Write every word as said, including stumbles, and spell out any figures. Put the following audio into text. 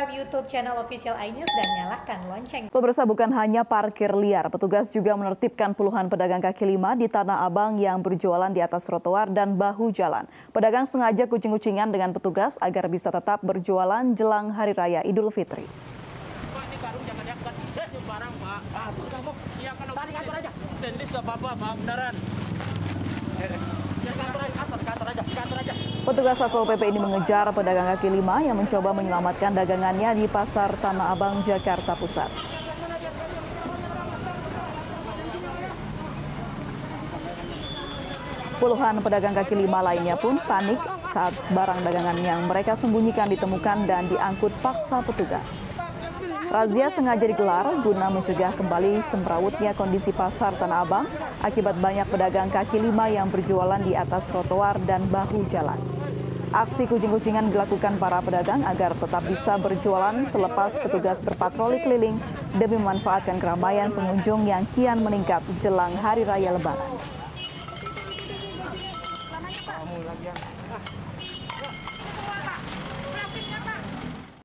subscribe YouTube channel official iNews dan nyalakan lonceng. Pemirsa, bukan hanya parkir liar, petugas juga menertibkan puluhan pedagang kaki lima di Tanah Abang yang berjualan di atas trotoar dan bahu jalan. Pedagang sengaja kucing-kucingan dengan petugas agar bisa tetap berjualan jelang Hari Raya Idul Fitri. Pak, ini karung jangan diangkat. Saya jual barang, Pak. Ah, bukan, Pak. Iya, kan tadi kantor aja. Sentis enggak apa-apa, Pak. Beneran. Petugas Satpol P P ini mengejar pedagang kaki lima yang mencoba menyelamatkan dagangannya di Pasar Tanah Abang, Jakarta Pusat. Puluhan pedagang kaki lima lainnya pun panik saat barang dagangan yang mereka sembunyikan ditemukan dan diangkut paksa petugas. Razia sengaja digelar guna mencegah kembali semrawutnya kondisi Pasar Tanah Abang akibat banyak pedagang kaki lima yang berjualan di atas trotoar dan bahu jalan. Aksi kucing-kucingan dilakukan para pedagang agar tetap bisa berjualan selepas petugas berpatroli keliling demi memanfaatkan keramaian pengunjung yang kian meningkat jelang Hari Raya Lebaran. Kamu lagi yang...